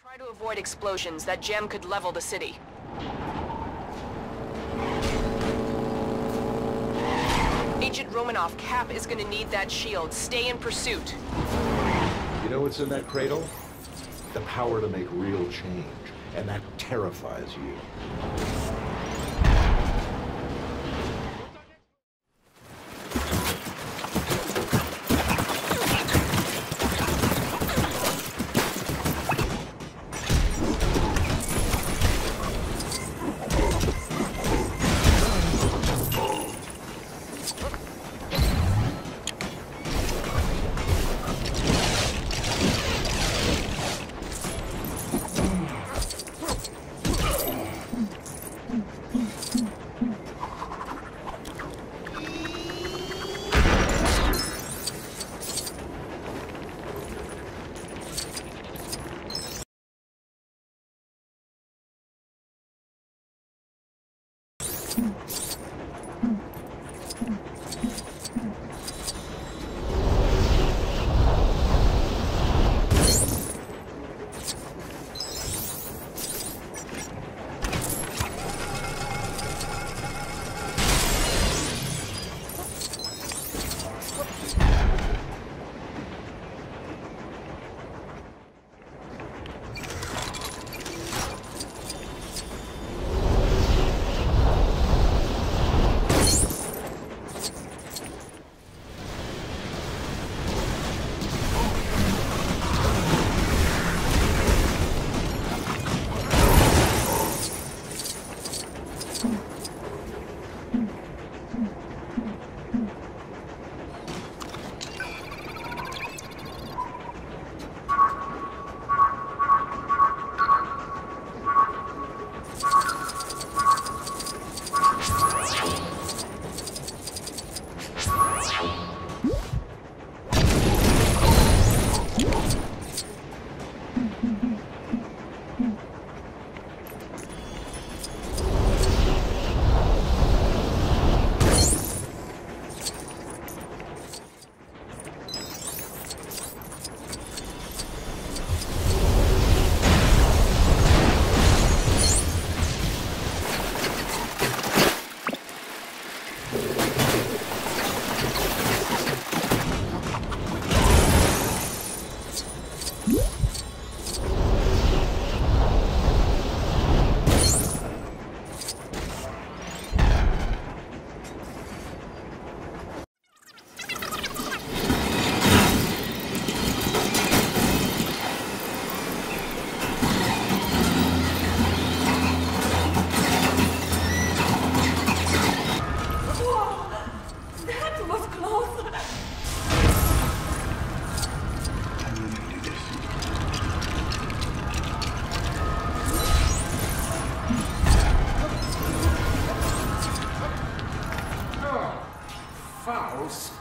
Try to avoid explosions. That gem could level the city. Agent Romanoff, Cap is gonna need that shield. Stay in pursuit. You know what's in that cradle? The power to make real change. And that terrifies you.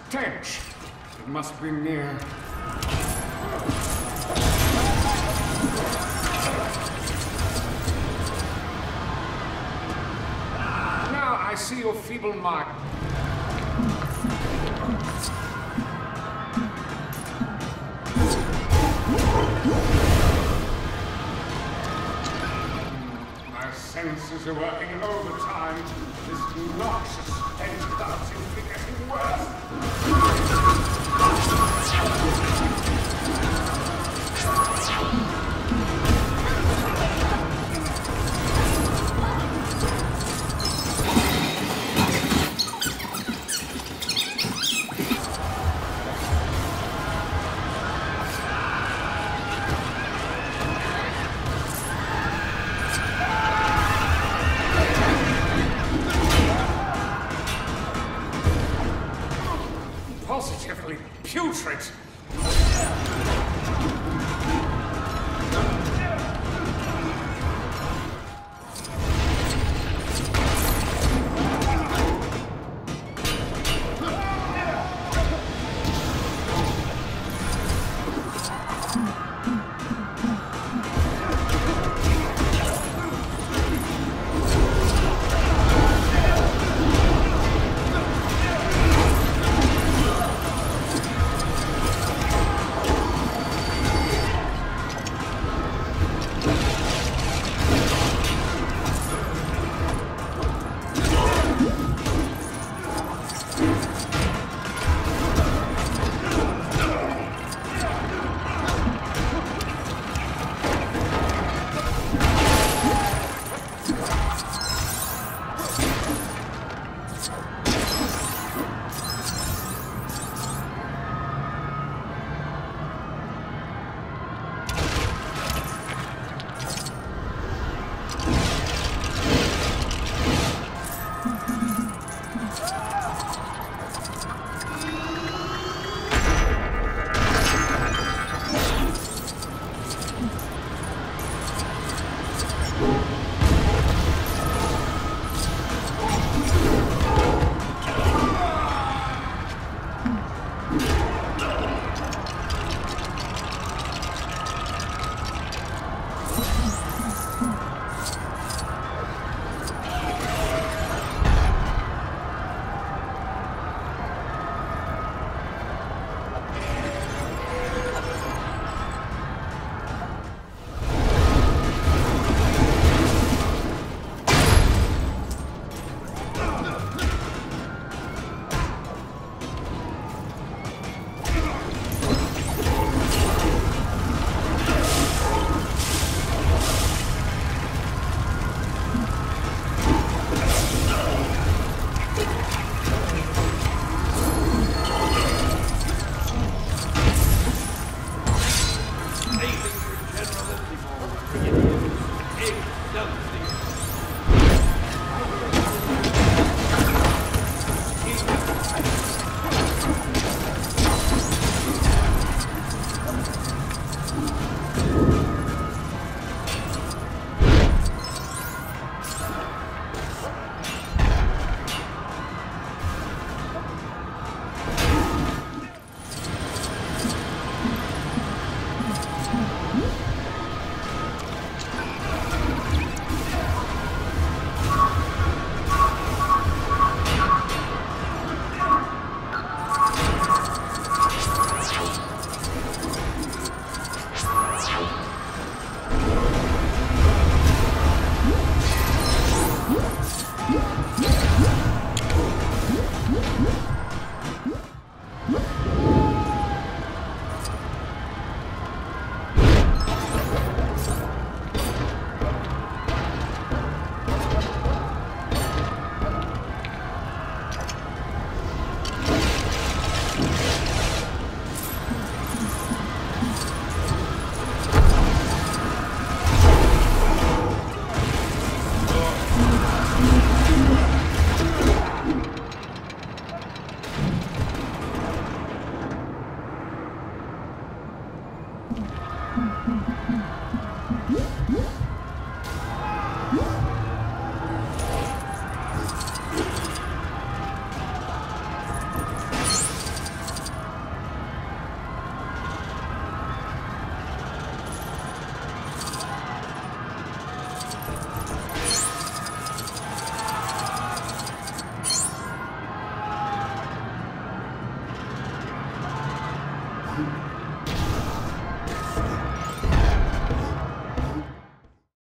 Stench! It must be near. Now I see your feeble mark. My senses are working overtime. This noxious stench starts to be getting worse. Positively putrid!